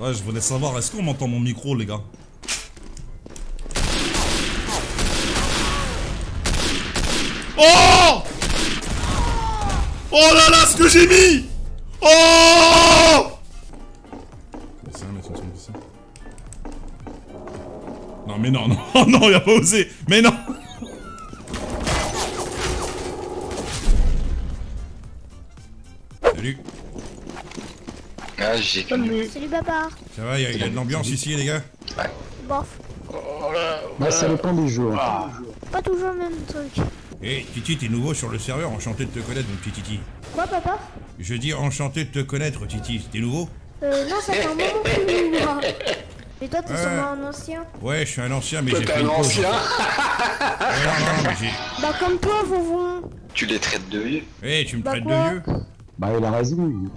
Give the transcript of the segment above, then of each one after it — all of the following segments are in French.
Ouais, je voulais savoir, est-ce qu'on m'entend mon micro, les gars? Oh! Oh là là, ce que j'ai mis! Oh! Non, mais non, non, non, il a pas osé! Mais non! Salut! Ah, j'ai calmé. Salut papa. Ça va, il y a de l'ambiance ici les gars? Ouais. Bof. Bah ça dépend des jours. Ah. Pas toujours le même truc. Eh, hey, Titi, t'es nouveau sur le serveur, enchanté de te connaître mon petit Titi. Quoi papa? Je dis enchanté de te connaître Titi, t'es nouveau? Non, ça fait un moment que je me vois. Mais toi t'es sûrement un ancien? Ouais, je suis un ancien mais j'ai fait une pause. Ancien non, mais j'ai... Bah comme toi, Vouvon. Tu les traites de vieux? Eh, hey, tu me traites de vieux? Bah il a raison, il bon,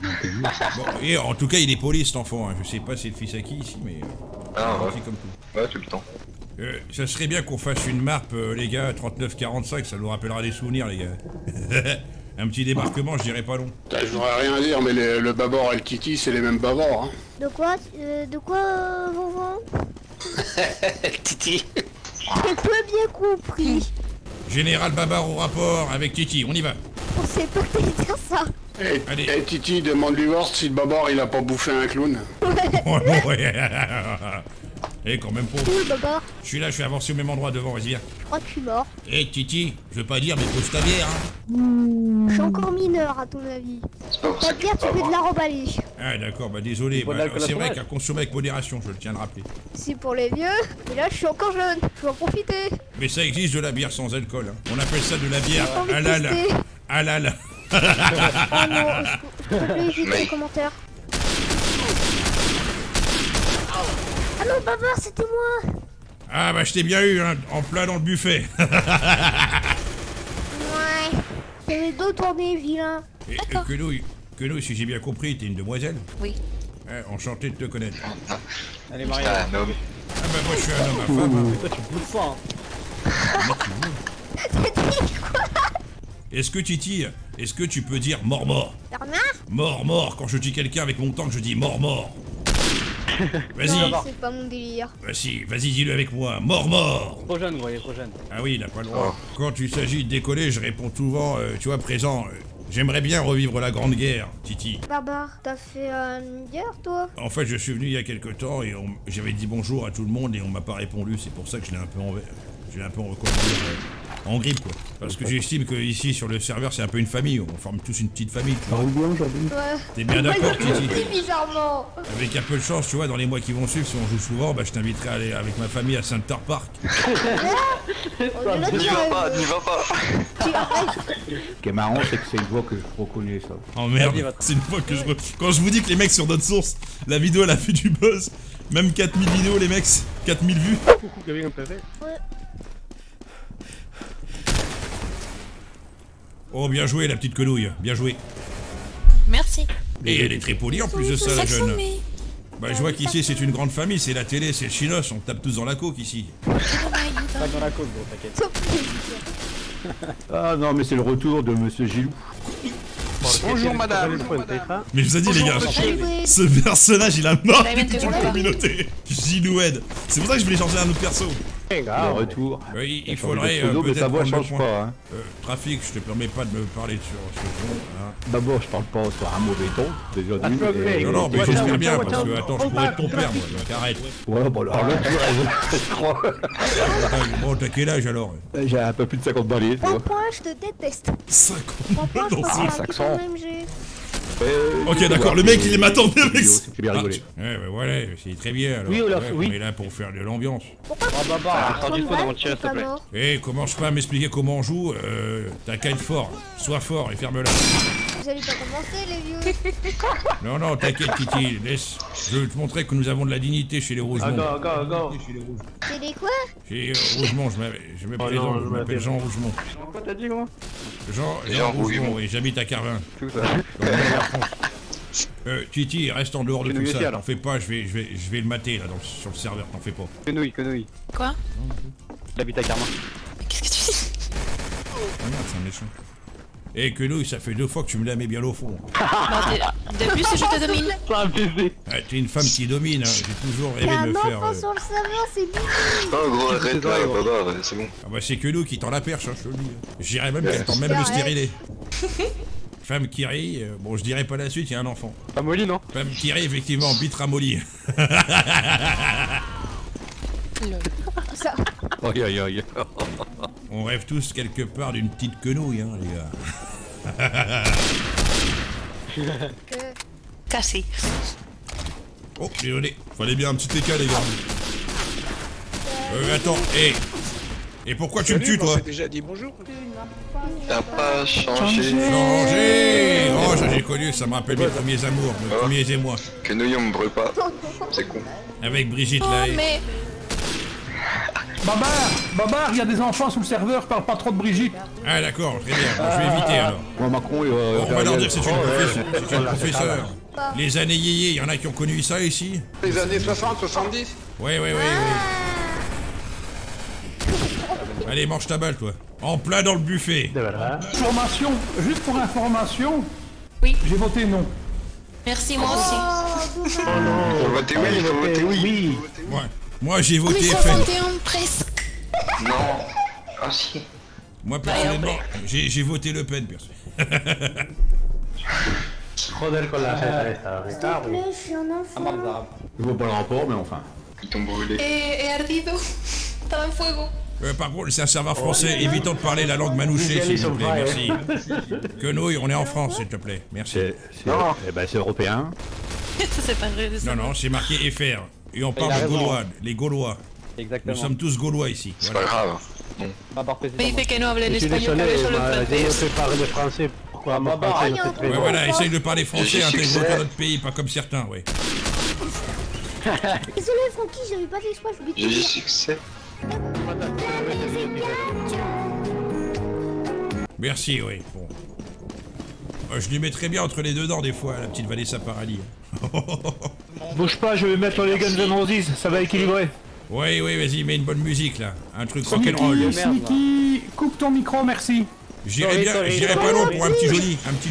et en tout cas il est poli cet enfant, hein. Je sais pas c'est le fils à qui ici mais... Ah ouais, comme tout. Ouais tout le temps. Ça serait bien qu'on fasse une marpe les gars, 39-45, ça nous rappellera des souvenirs les gars. Un petit débarquement je dirais pas long. Je voudrais rien dire mais le Babor et le Titi c'est les mêmes Babors hein. De quoi Vovon? Titi. J'ai pas bien compris. Général Babar au rapport avec Titi, on y va. On sait pas que t'allais dire ça. Et Titi, demande-lui voir si le Babor il a pas bouffé un clown. Ouais. Et quand même pauvre. Oui, Babor. Je suis là, je suis avancé au même endroit devant, vas-y viens. Je crois que je suis mort. Eh Titi, je veux pas dire mais pose ta bière hein. Je suis encore mineur à ton avis. Ta bière tu peux de la remballer. Ah d'accord, bah désolé, bah, c'est vrai qu'à consommer avec modération, je le tiens à le rappeler. C'est pour les vieux, mais là je suis encore jeune, je vais en profiter. Mais ça existe de la bière sans alcool, hein. On appelle ça de la bière halal. Halal. Oh non, s'il te plaît, évite les commentaires. Ah non, Babar, c'était moi. Ah bah je t'ai bien eu, hein, en plein dans le buffet. Ouais, t'avais le dos tourné, vilain. Et que nous, si j'ai bien compris, t'es une demoiselle? Oui. Enchanté de te connaître. Allez, Maria. Ah bah moi je suis un homme à femme, hein. Mais toi tu bouffes fort. T'as dit quoi? Est-ce que Titi, est-ce que tu peux dire mort-mort? Mort-mort, quand je dis quelqu'un avec mon temps que je dis mort-mort. Vas-y. C'est pas mon délire. Vas-y, dis-le avec moi, mort-mort. Trop jeune, vous voyez, trop jeune. Ah oui, il a pas le droit. Oh. Quand il s'agit de décoller, je réponds souvent, tu vois, présent. J'aimerais bien revivre la Grande Guerre, Titi. Babar, t'as fait une guerre, toi? En fait, je suis venu il y a quelques temps et j'avais dit bonjour à tout le monde et on m'a pas répondu. C'est pour ça que je l'ai un peu recouvert en grippe, quoi. Parce que j'estime que ici, sur le serveur, c'est un peu une famille. On forme tous une petite famille, tu vois. Ouais. T'es bien d'accord, Titi? Bizarrement. Avec un peu de chance, tu vois, dans les mois qui vont suivre, si on joue souvent, bah je t'inviterai à aller avec ma famille à Center Park. N'y va pas. Ce qui est marrant, c'est que c'est une voix que je reconnais, ça. Oh merde, c'est une voix que je reconnais. Quand je vous dis que les mecs sur d'autres sources, la vidéo, elle a fait du buzz. Même 4000 vidéos, les mecs. 4000 vues. Coucou, quelqu'un peut faire. Ouais. Oh, bien joué, la petite quenouille. Bien joué. Merci. Et elle est très polie en plus de ça, la jeune. Bah, je vois qu'ici, c'est une grande famille. C'est la télé, c'est le chinos. On tape tous dans la coque ici. Pas dans la coque, bon, t'inquiète. Ah non, mais c'est le retour de monsieur Gilou. Bonjour madame. Mais je vous ai dit les gars, ce personnage il a mort toute une communauté. Giloued. C'est pour ça que je voulais changer un autre perso. Le retour. Oui, il faudrait peut-être prendre le point. Trafic, je te permets pas de me parler sur ce ton. D'abord, je parle pas sur un mauvais ton. Déjà non, mais je suis bien parce que attends, je pourrais être ton père moi. Donc arrête. Ouais, bon alors là, je crois. Bon, t'as quel âge alors? J'ai un peu plus de 50 balais. Pourquoi je te déteste? 50 dans ce ok d'accord, le mec il m'attendait avec ça. C'est bien rigolé. Ouais bah voilà, c'est très bien alors. Oui Olaf, oui. On est là pour faire de l'ambiance. Pourquoi tu dans votre chien s'il te plaît. Eh commence pas à m'expliquer comment on joue, t'as qu'à être fort. Sois fort et ferme-la. Vous allez pas commencer les vieux. Non t'inquiète Titi, laisse. Je vais te montrer que nous avons de la dignité chez les Rougemont. Go. Chez les quoi? Chez Rougemont, je m'appelle Jean Rougemont. Quoi t'as dit comment? Jean Rougemont, oui, j'habite à Carvin. Tout ça. Titi, reste en dehors de tout ça, t'en fais pas, je vais le mater là sur le serveur, t'en fais pas. Quenouille. Quoi? Il habite à Carmin. Qu'est-ce que tu dis? Ah merde, c'est un méchant. Eh, que nous, ça fait 2 fois que tu me la mets bien au fond. D'abus, c'est je te domine. C'est un baiser. Ah, t'es une femme qui domine, hein. J'ai toujours rêvé de me faire. Ah, sur le serveur, c'est difficile. Non, gros, arrête là, c'est bon. Ah, bah, c'est que nous qui tend la perche, hein, je te le dis. J'irais même qu'elle tend même le stérilet. Femme qui rit, bon, je dirais pas la suite, il y a un enfant. Ramolli, non? Femme qui rit, effectivement, bite ramolli. Aïe aïe aïe. On rêve tous quelque part d'une petite quenouille, hein, les gars. Cassé. Oh, désolé. Fallait bien un petit écart, les gars. Attends, hé. Et pourquoi tu me tues, toi? T'as déjà dit bonjour. T'as pas changé. Changé. Oh, j'ai connu, ça me rappelle mes premiers amours, mes premiers émois. Quenouille, on me brûle pas. C'est con. Avec Brigitte, là. Babar, il y a des enfants sous le serveur, parle pas trop de Brigitte. Ah d'accord, très bien, je vais éviter alors. Ouais, Macron, on va leur dire que c'est une professeure. Les années yéyé, il y en a qui ont connu ça ici. Les années 60, 70. Ouais, ouais, ouais, ouais. Allez, mange ta balle, toi. En plein dans le buffet. Information, juste pour information. Oui. J'ai voté non. Merci, moi aussi. Oh non. Faut voter oui, il faut voter oui. Ouais. Moi j'ai voté FN. Presque. Non. Ah si. Moi personnellement, j'ai voté Le Pen, perso. Joder con la jeta esta, Ricardo. Je vois pas le rapport, mais enfin. Ils t'ont brûlé. Et ardido. Estaba en fuego. Par contre, c'est un serveur français, évitant de parler la langue manouchée, s'il vous plaît, merci. Quenouille, on est en France, s'il te plaît, merci. Eh ben c'est européen. C'est pas vrai. Non, non, c'est marqué FR. Et on parle de Gaulois, les Gaulois. Exactement. Nous sommes tous Gaulois ici. C'est pas grave. Mais c'est que nous habla en espagnol, mais solo en français. Je sais parler le français, pourquoi moi parler le français? Voilà, essaye de parler français, intègre dans notre pays, pas comme certains, ouais. Désolé Francky, j'avais pas d'exploit, je oublié. J'ai succès. Merci, oui. Bon. Je lui mettrais bien entre les deux dents des fois, la petite Vanessa Paradis. Bouge pas, je vais mettre les guns de Moses, ça va équilibrer. Oui, oui, vas-y, mets une bonne musique là, un truc rock'n'roll. Sneaky, coupe ton micro, merci. J'irai bien, j'irai pas long pour un petit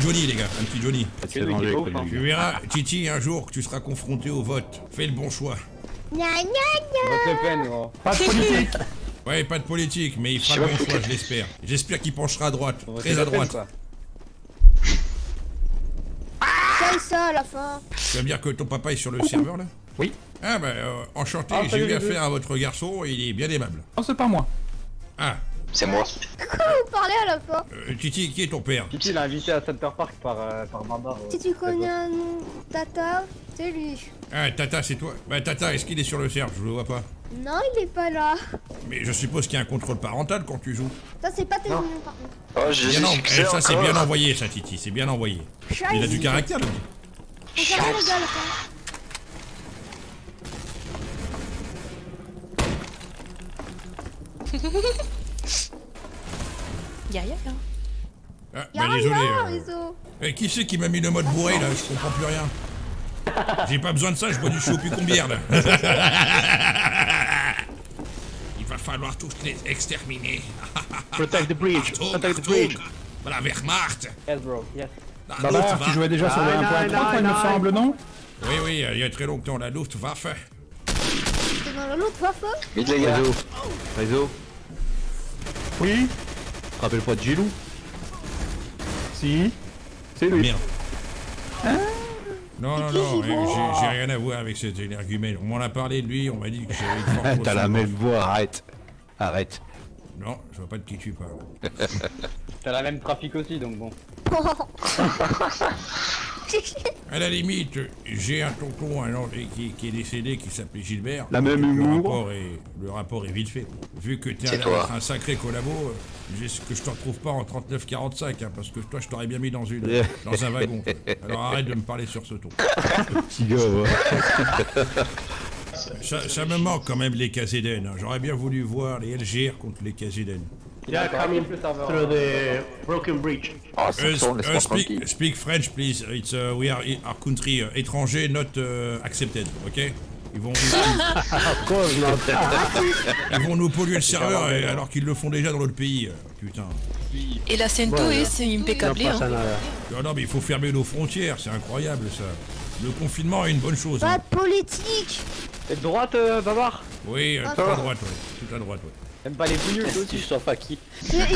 Johnny les gars, un petit Johnny. Tu verras, Titi, un jour que tu seras confronté au vote, fais le bon choix. Gna gna gna. Pas de politique. Ouais, pas de politique, mais il fera le bon choix, je l'espère. J'espère qu'il penchera à droite, très à droite. Ça à la fin. Tu vas me dire que ton papa est sur le serveur là? Oui. Ah bah enchanté, j'ai eu affaire à votre garçon, il est bien aimable. Non, c'est pas moi. Ah. C'est moi. Vous parlez à la fin. Titi, qui est ton père? Titi l'a invité à Center Park par Bamba. Si tu connais un nom, Tata, c'est lui. Ah, Tata, c'est toi. Bah Tata, est-ce qu'il est sur le serveur? Je le vois pas. Non, il est pas là. Mais je suppose qu'il y a un contrôle parental quand tu joues. Ça c'est pas tes noms par contre. Oh, ça c'est bien envoyé ça Titi, c'est bien envoyé. Il a du caractère là. Ya ya ya. Ah, bah désolé. Qui c'est qui m'a mis le mode bourré là? Je comprends plus rien. J'ai pas besoin de ça, je bois du chocolat combien là. Il va falloir tous les exterminer. Protect the bridge. Protect the bridge. Voilà, Wehrmacht. Yes bro, yes. Babar, tu jouais déjà sur le 1.3 il me semble, non? Oui, oui, il y a très longtemps, la Luftwaffe. C'est dans la Luftwaffe? Vite les gars. Réseau. Oui. Rappelle-toi de Gilou. Si. C'est lui. Merde. Hein? Non, non, non, j'ai rien à voir avec cet énergumène. On m'en a parlé de lui, on m'a dit que j'avais une... T'as la même voix, arrête. Arrête. Non, je vois pas de qui tu parles. T'as la même trafic aussi, donc bon. À la limite, j'ai un tonton, un ange qui est décédé, qui s'appelait Gilbert. La même humour. Le rapport est vite fait. Vu que t'es un sacré collabo, que je te retrouve pas en 39-45, hein, parce que toi je t'aurais bien mis dans un wagon. Alors arrête de me parler sur ce ton. Petit gars, ouais. Ça me manque quand même les Kazeden, hein. J'aurais bien voulu voir les LGR contre les Kazeden. Il a cramé through the broken bridge. Oh, speak French please, we are our country étranger not accepted, ok? Ils vont, ils vont nous polluer le serveur alors qu'ils le font déjà dans l'autre pays. Putain. Et la Cento c'est impeccable. Hein. Ah non mais il faut fermer nos frontières, c'est incroyable ça. Le confinement est une bonne chose. Pas politique. Droite, Bavard. Oui, tout à droite, ouais. Tout à droite, ouais. Même pas les bouilles aussi, je sens pas qui.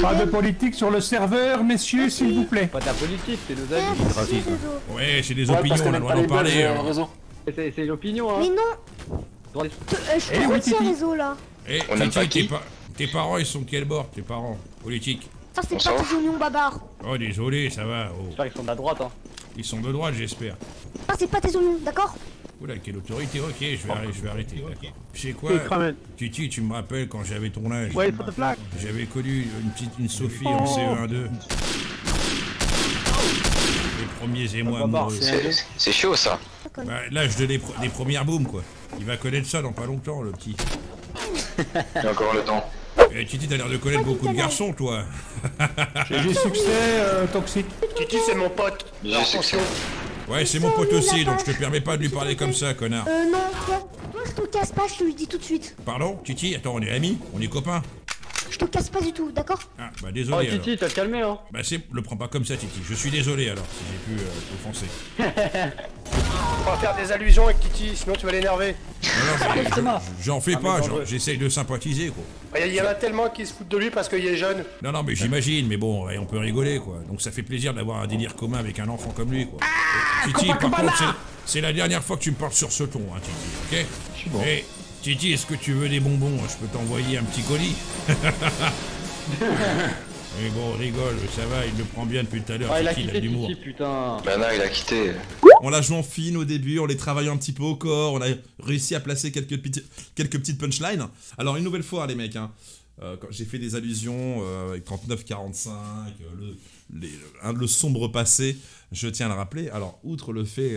Pas de politique sur le serveur, messieurs, s'il vous plaît. Pas de la politique, c'est nos avis. Ouais, c'est des opinions, on a le droit d'en parler. C'est l'opinion, hein. Mais non. Je vois ce réseau là. Eh, Titi, tes parents, ils sont de quel bord, tes parents? Politique. Ça, c'est pas tes oignons, Babar. Oh, désolé, ça va. J'espère qu'ils sont de la droite, hein. Ils sont de droite, j'espère. Ça, c'est pas tes oignons, d'accord? Oula, quelle autorité, ok, je vais arrêter. Tu sais quoi, Titi, tu me rappelles quand j'avais ton âge. J'avais connu une petite Sophie en CE1-2. Les premiers émois amoureux. C'est chaud ça. Bah, l'âge de des premières booms, quoi. Il va connaître ça dans pas longtemps, le petit. Il a encore le temps. Titi, t'as l'air de connaître beaucoup de garçons, toi. J'ai succès toxique. Titi, c'est mon pote. J'ai succès. Ouais, c'est mon pote aussi, donc je te permets pas de lui parler comme ça, connard. Non, toi je te casse pas, je te le dis tout de suite. Pardon, Titi, attends, on est amis, on est copains. Je te casse pas du tout, d'accord? Ah, bah désolé. Oh, Titi, t'as calmé, hein? Bah, c'est. Le prends pas comme ça, Titi. Je suis désolé alors, si j'ai pu t'offenser. Faut pas faire des allusions avec Titi, sinon tu vas l'énerver. J'en fais pas, j'essaye de sympathiser, quoi. Il y en a tellement qui se foutent de lui parce qu'il est jeune. Non, non, mais j'imagine, mais bon, on peut rigoler, quoi. Donc ça fait plaisir d'avoir un délire commun avec un enfant comme lui, quoi. Titi, par contre, c'est la dernière fois que tu me parles sur ce ton, hein, Titi, ok? Je suis bon. Et Titi, est-ce que tu veux des bonbons? Je peux t'envoyer un petit colis. Mais bon, rigole, ça va, il le prend bien depuis tout à l'heure. Ah, il a quitté Titi, putain. Bah non, il a quitté. On l'a joué en fine au début, on les travaillait un petit peu au corps, on a réussi à placer quelques petites punchlines. Alors, une nouvelle fois, les mecs, hein, quand j'ai fait des allusions avec 39-45, le sombre passé, je tiens à le rappeler. Alors, outre le fait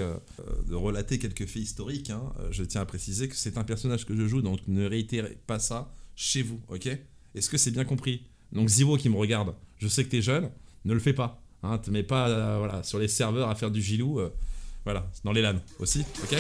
de relater quelques faits historiques, hein, je tiens à préciser que c'est un personnage que je joue, donc ne réitérez pas ça chez vous, ok? Est-ce que c'est bien compris? Donc Zero qui me regarde, je sais que t'es jeune, ne le fais pas, hein, te mets pas voilà, sur les serveurs à faire du gilou, voilà, dans les LAN aussi, ok ?